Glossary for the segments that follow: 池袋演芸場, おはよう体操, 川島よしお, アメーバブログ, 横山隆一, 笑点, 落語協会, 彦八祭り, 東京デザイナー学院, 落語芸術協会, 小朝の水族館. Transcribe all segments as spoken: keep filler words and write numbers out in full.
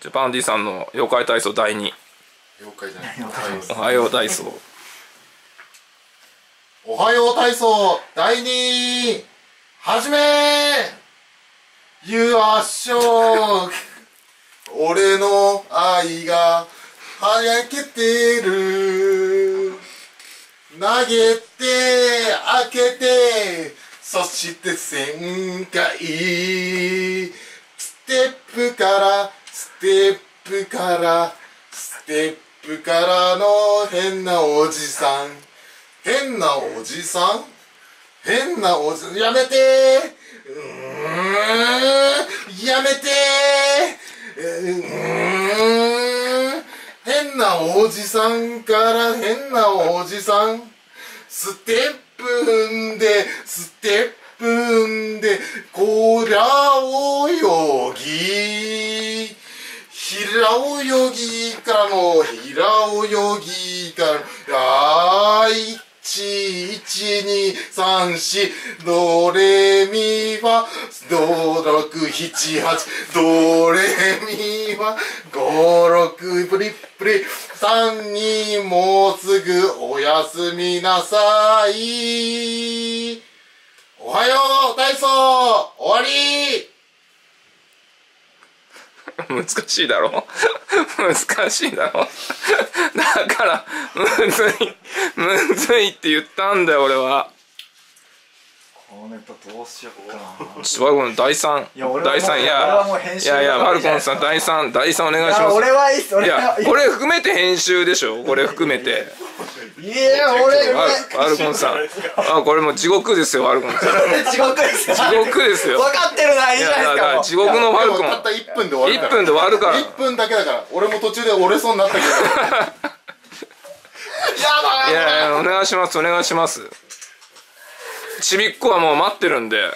じゃあパンディさんの妖怪体操だいに。妖怪じゃないおはよう体操おはよう体操だいにはじめーユアショー俺の愛がはやけてる投げて開けてそしてせんかいステップからステップからステップからの変なおじさん変なおじさん変なおじさんやめてーうーんやめてーうーん変なおじさんから変なおじさんステップ踏んでステップ踏んでこりゃおよぎ平泳ぎからの平泳ぎからあーいちいちにさんよんドレミファごろくななはちドレミファごろくプリプリさんにもうすぐおやすみなさいおはよう体操終わり難しいだろ難しいだろだからむずいむずいって言ったんだよ俺は。このネタどうしようかな。ちょっとこのだいさんだいさんいやいやいやファルコンさんだいさんだいさんお願いします。俺はいいっす。いやこれ含めて編集でしょこれ含めて。いや俺ファルコンさんあこれもう地獄ですよファルコンさん。地獄ですよ。地獄ですよ。分かってるないいじゃないですか。地獄のファルコン。たったいっぷんで終わるから。いっぷんで終わるから。いっぷんだけだから。俺も途中で折れそうになったけど。いやいやお願いしますお願いします。ちびっこはもう待ってるんで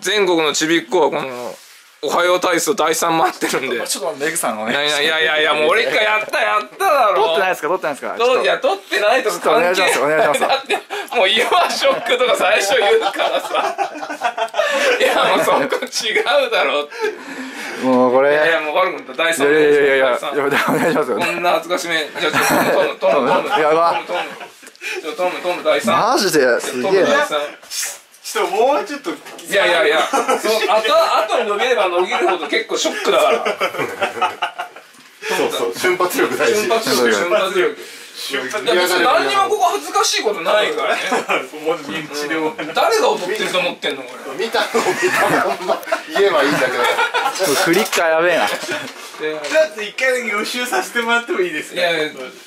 全国のちびっこはこのおはよう体操だいさん待ってるんでちょっとメグさんのねいやいやいやもう俺一回やったやっただろ撮ってないですか撮ってないですかいや撮ってないとか関係ないだってもうイワショックとか最初言うからさいやもうそこ違うだろってもうこれいやいやもう悪くなっただいさんいやいやいやいやお願いしますよこんな恥ずかしめじゃあちょっとトムトムトムトムトムトムだいさんマジですげえなちょっともうちょっといやいやいやあとに伸びれば伸びるほど結構ショックだからそうそう瞬発力大事瞬発力瞬発力何にもここ恥ずかしいことないからね誰が踊ってると思ってんのこれ見たの見たの言えばいいんだけどフリッカーやべえなだって一回だけ予習させてもらってもいいですか。いやい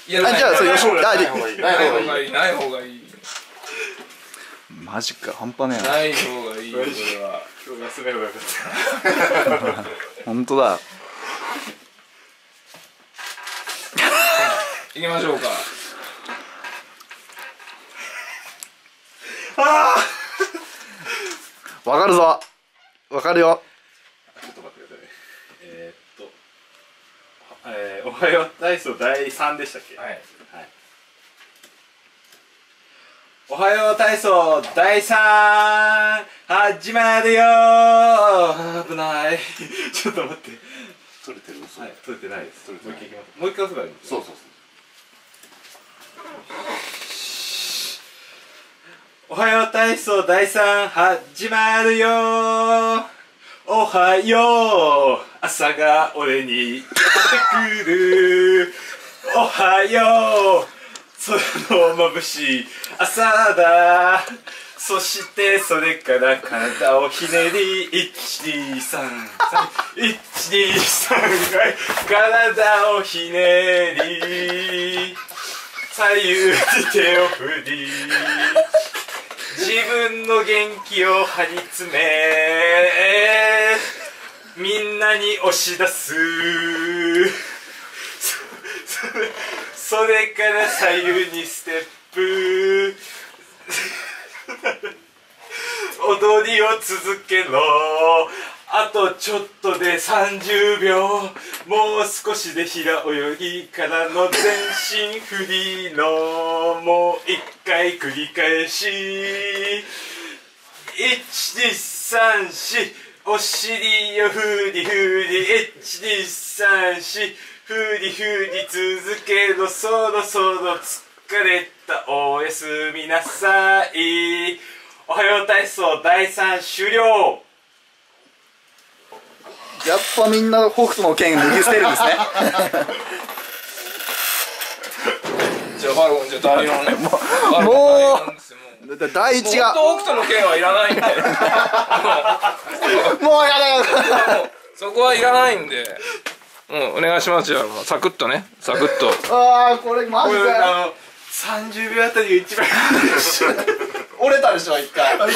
やじゃあそう予習ない方がいいない方がいいない方がいいマジか半端ねえなない方がいいこれは今日休めばよかった本当だ行きましょうかああわかるぞわかるよちょっと待ってくださいえーえー、おはよう体操だいさんでしたっけ、はいはい、おはよう体操だいさん始まるよー危ないちょっと待って取れてる、はい、取れてないですもう一回いきますもう一回すぐありますそうそうそうおはよう体操だいさん始まるよーおはよう朝が俺にやってくるおはよう空の眩しい朝だそしてそれから体をひねり いちにさんいちにさん 体をひねり左右に手を振り自分の元気を張り詰めみんなに押し出すそれ、それから左右にステップ踊りを続けろあとちょっとでさんじゅうびょうもう少しで平泳ぎからの全身フリーのもう一回繰り返しいちにさんよんお尻をふりふりいちにさんしふりふり続けろ、そろそろ疲れた、おやすみなさい。おはよう体操だいさん終了。やっぱみんな北斗の剣脱ぎ捨てるんですね。じゃあバロンじゃ第四もうだって第一がもう北斗の剣はいらないんでもうやだやだそこはいらないんで。うん、お願いしますよ、サクッとね、サクッと。ああ、これマジであのさんじゅうびょうあたりが一番折れたでしょ、一回俺これ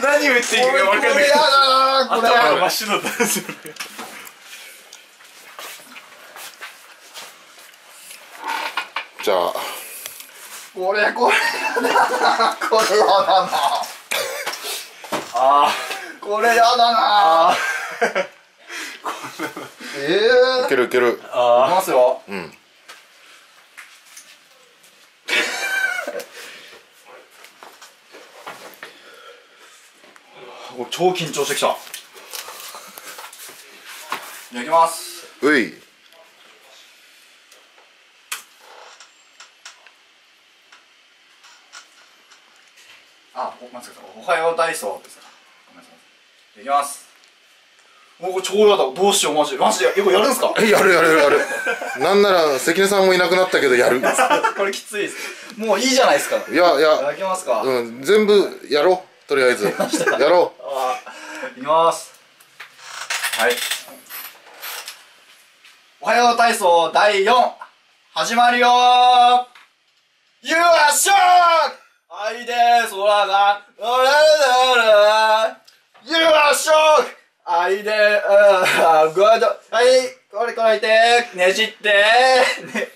何打っていいか分かんない。これやだな、これ頭真っ白だったんですよね。じゃあこれこれやだな、これやだなあーこれやだなあええ、いけるいける。ああ、いきますよ。うん。お、超緊張してきた。じゃあ、いきます。うい。あ、お、待ってください。おはよう体操ですか。ごめんなさい。いきます。もう超やだ、どうしようマジでマジでやるんですか。え、やるやるやるなんなら関根さんもいなくなったけどやるこれきついです。もういいじゃないですか。いやいや、いただきますか。うん、全部やろう、とりあえずやろう。いきます。はい、おはよう体操だいよん始まるよー。よっしゃー、愛で空がうらららら、よっしゃー、あいで、あー、グード、はい、これこれいて、ねじって、ね、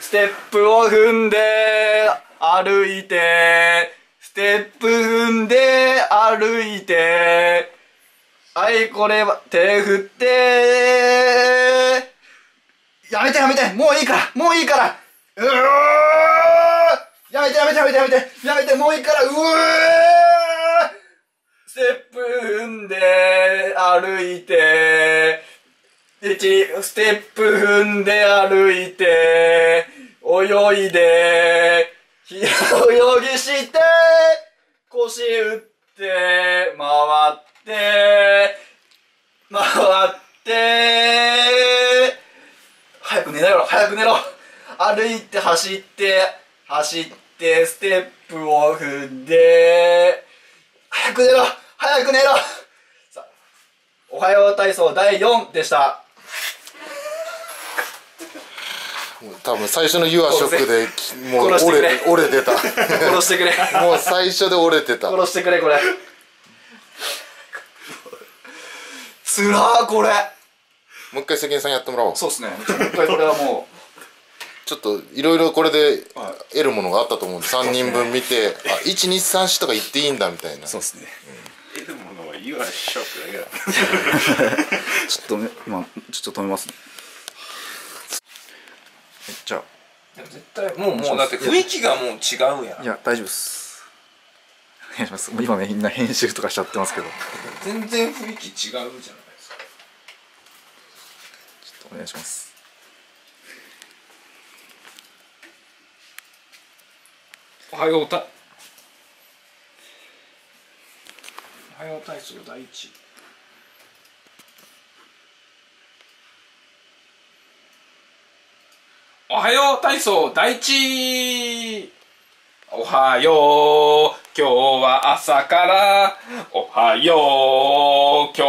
ステップを踏んで、歩いて、ステップ踏んで、歩いて、はい、これは、手振って、やめてやめて、もういいから、もういいから、うー、やめてやめてやめてやめて、やめて、もういいから、うー、ステップ踏んで歩いて、いちステップ踏んで歩いて、泳いで、泳ぎして、腰打って、回って、回って、早く寝ろよ、早く寝ろ。歩いて、走って、走って、ステップを踏んで、早く寝ろ早く寝ろ。さあ、おはよう体操だいよんでした。多分最初の「You are shock」でもう折れ折れてた。殺してくれ。もう最初で折れてた。殺してくれこれ。つらーこれ。もう一回関根さんやってもらおう。そうですね。もう一回これはもう。ちょっといろいろこれで得るものがあったと思うんで、さんにんぶん見て、あ、いちにさんしとか言っていいんだみたいな。そうですね。得るものはYou are shockだけだ。ちょっとね、今ちょっと止めますね。じゃあ絶対もうもうだって雰囲気がもう違うやん。いや大丈夫です。お願いします。今みんな編集とかしちゃってますけど。全然雰囲気違うじゃないですか。ちょっとお願いします。おはようたおはよう体操第一。おはよう体操第一。おはよう、今日は朝から。おはよう、今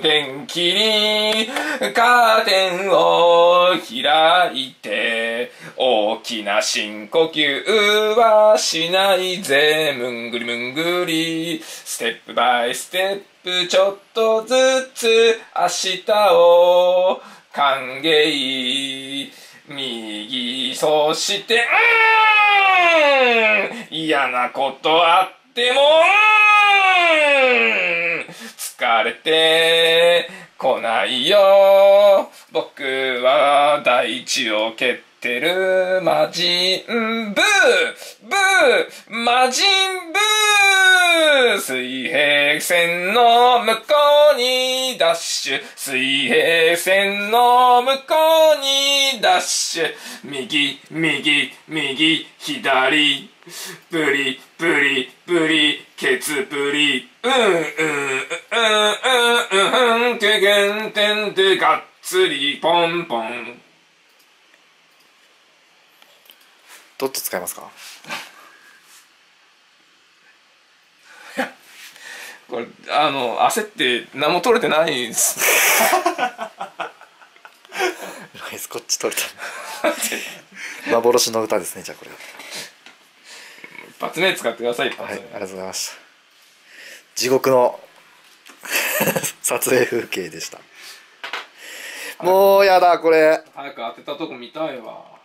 日も元気に。カーテンを開いて、大きな深呼吸はしないぜ。むんぐりむんぐり、ステップバイステップ、ちょっとずつ明日を歓迎。右、そして、うーん、嫌なことあっても、うーん、疲れてこないよ。僕は大地を蹴ってる。魔人ブーブー、魔人ブー、水平線シュ、水平線の向こうにダッシュ、右右右左、プリプリプリケツプリ、うんうんうんうんうんうん、てげんてんてがっつりポンポン。どっち使いますか？これあの焦って何も取れてないです。ナイス、こっち取れた。幻の歌ですね。じゃあこれ一発目使ってください。一発目、はい、ありがとうございました。地獄の撮影風景でした。もうやだこれ。早く当てたとこ見たいわ。